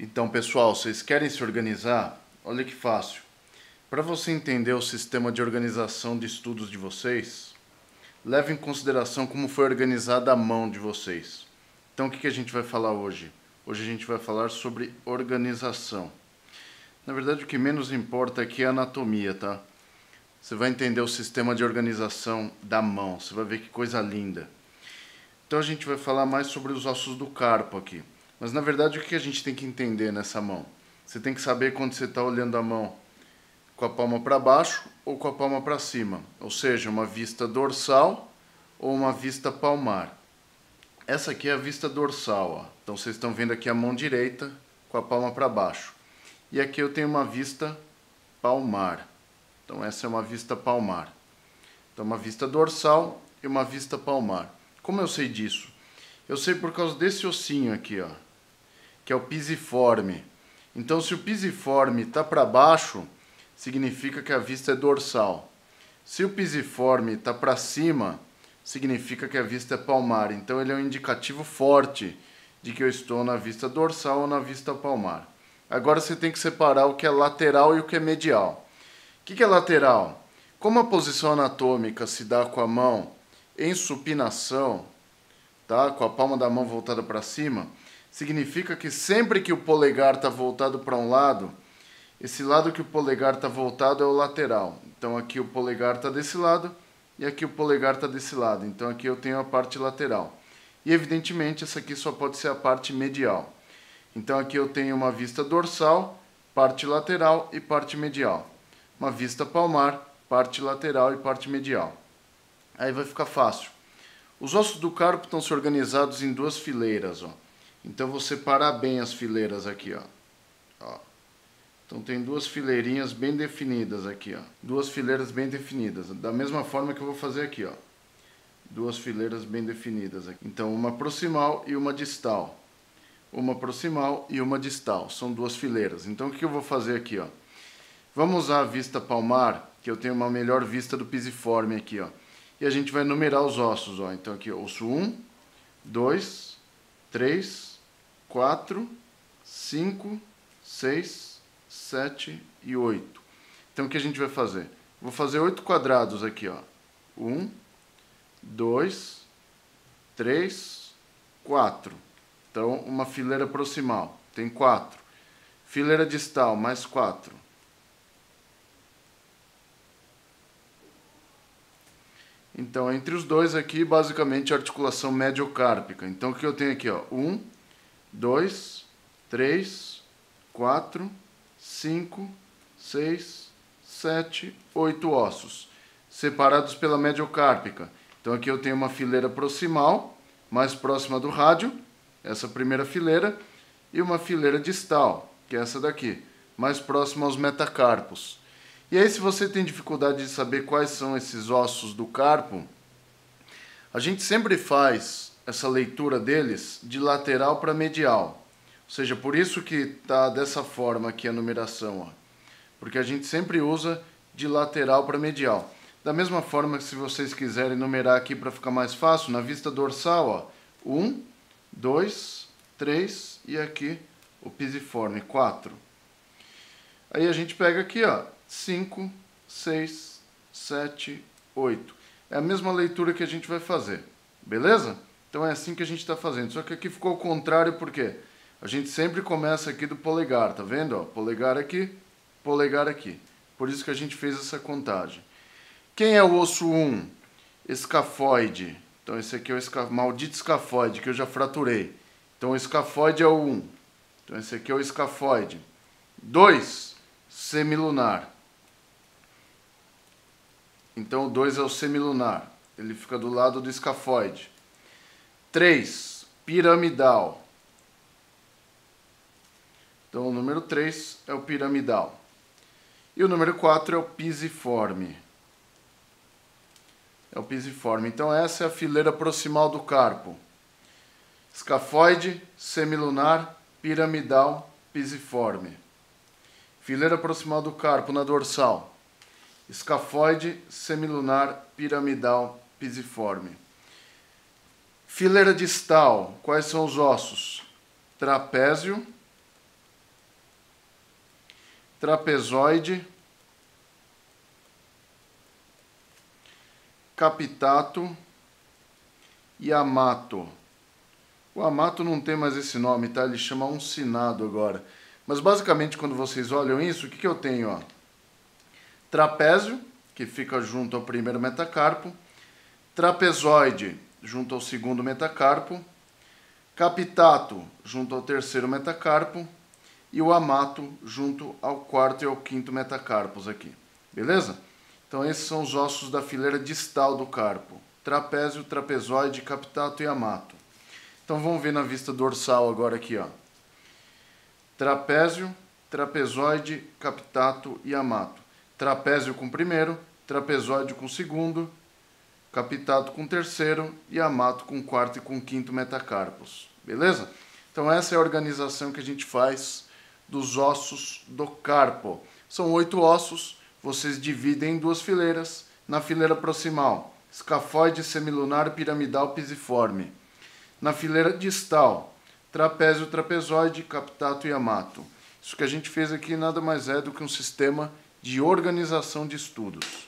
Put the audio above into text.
Então, pessoal, vocês querem se organizar? Olha que fácil. Para você entender o sistema de organização de estudos de vocês, leve em consideração como foi organizada a mão de vocês. Então, o que a gente vai falar hoje? Hoje a gente vai falar sobre organização. Na verdade, o que menos importa aqui é a anatomia, tá? Você vai entender o sistema de organização da mão, você vai ver que coisa linda. Então a gente vai falar mais sobre os ossos do carpo aqui. Mas na verdade, o que a gente tem que entender nessa mão? Você tem que saber quando você está olhando a mão com a palma para baixo ou com a palma para cima. Ou seja, uma vista dorsal ou uma vista palmar. Essa aqui é a vista dorsal, ó. Então vocês estão vendo aqui a mão direita com a palma para baixo. E aqui eu tenho uma vista palmar. Então essa é uma vista palmar. Então uma vista dorsal e uma vista palmar. Como eu sei disso? Eu sei por causa desse ossinho aqui, ó, que é o pisiforme. Então, se o pisiforme está para baixo, significa que a vista é dorsal. Se o pisiforme está para cima, significa que a vista é palmar. Então, ele é um indicativo forte de que eu estou na vista dorsal ou na vista palmar. Agora, você tem que separar o que é lateral e o que é medial. O que é lateral? Como a posição anatômica se dá com a mão em supinação, tá? Com a palma da mão voltada para cima, significa que sempre que o polegar está voltado para um lado, esse lado que o polegar está voltado é o lateral. Então aqui o polegar está desse lado e aqui o polegar está desse lado. Então aqui eu tenho a parte lateral. E evidentemente essa aqui só pode ser a parte medial. Então aqui eu tenho uma vista dorsal, parte lateral e parte medial. Uma vista palmar, parte lateral e parte medial. Aí vai ficar fácil. Os ossos do carpo estão se organizados em duas fileiras, ó. Então eu vou separar bem as fileiras aqui, ó. Ó. Então tem duas fileirinhas bem definidas aqui, ó. Duas fileiras bem definidas. Da mesma forma que eu vou fazer aqui, ó. Duas fileiras bem definidas aqui. Então uma proximal e uma distal. Uma proximal e uma distal. São duas fileiras. Então o que eu vou fazer aqui, ó? Vamos usar a vista palmar, que eu tenho uma melhor vista do pisiforme aqui, ó. E a gente vai numerar os ossos, ó. Então aqui, osso 1, 2, 3, 4, 5, 6, 7 e 8. Então o que a gente vai fazer? Vou fazer 8 quadrados aqui, ó. 1, 2, 3, 4. Então uma fileira proximal, tem 4. Fileira distal, mais 4. Então, entre os dois aqui, basicamente, a articulação mediocárpica. Então, o que eu tenho aqui? 1, 2, 3, 4, 5, 6, 7, 8 ossos, separados pela mediocárpica. Então, aqui eu tenho uma fileira proximal, mais próxima do rádio, essa primeira fileira, e uma fileira distal, que é essa daqui, mais próxima aos metacarpos. E aí, se você tem dificuldade de saber quais são esses ossos do carpo, a gente sempre faz essa leitura deles de lateral para medial. Ou seja, por isso que está dessa forma aqui a numeração, ó. Porque a gente sempre usa de lateral para medial. Da mesma forma que se vocês quiserem numerar aqui para ficar mais fácil, na vista dorsal, ó, 1, 2, 3 e aqui o pisiforme, 4. Aí a gente pega aqui, ó. 5, 6, 7, 8. É a mesma leitura que a gente vai fazer, beleza? Então é assim que a gente está fazendo. Só que aqui ficou ao contrário, por quê? A gente sempre começa aqui do polegar, tá vendo? Ó, polegar aqui. Por isso que a gente fez essa contagem. Quem é o osso 1? Escafoide. Então esse aqui é o maldito escafoide, que eu já fraturei. Então o escafoide é o 1. Então esse aqui é o escafoide. 2, semilunar. Então, o 2 é o semilunar. Ele fica do lado do escafoide. 3, piramidal. Então, o número 3 é o piramidal. E o número 4 é o pisiforme. É o pisiforme. Então, essa é a fileira proximal do carpo. Escafoide, semilunar, piramidal, pisiforme. Fileira proximal do carpo na dorsal. Escafoide, semilunar, piramidal, pisiforme. Fileira distal, quais são os ossos? Trapézio, trapezoide, capitato e amato. O amato não tem mais esse nome, tá? Ele chama uncinado agora. Mas basicamente quando vocês olham isso, o que eu tenho? Ó? Trapézio, que fica junto ao primeiro metacarpo, trapezoide junto ao segundo metacarpo, capitato junto ao terceiro metacarpo e o amato junto ao quarto e ao quinto metacarpos aqui. Beleza? Então esses são os ossos da fileira distal do carpo. Trapézio, trapezoide, capitato e amato. Então vamos ver na vista dorsal agora aqui. Ó. Trapézio, trapezoide, capitato e amato. Trapézio com o primeiro, trapezoide com o segundo, capitato com o terceiro e amato com o quarto e com o quinto metacarpos. Beleza? Então essa é a organização que a gente faz dos ossos do carpo. São 8 ossos, vocês dividem em 2 fileiras. Na fileira proximal, escafoide, semilunar, piramidal, pisiforme. Na fileira distal, trapézio, trapezoide, capitato e amato. Isso que a gente fez aqui nada mais é do que um sistema de organização de estudos.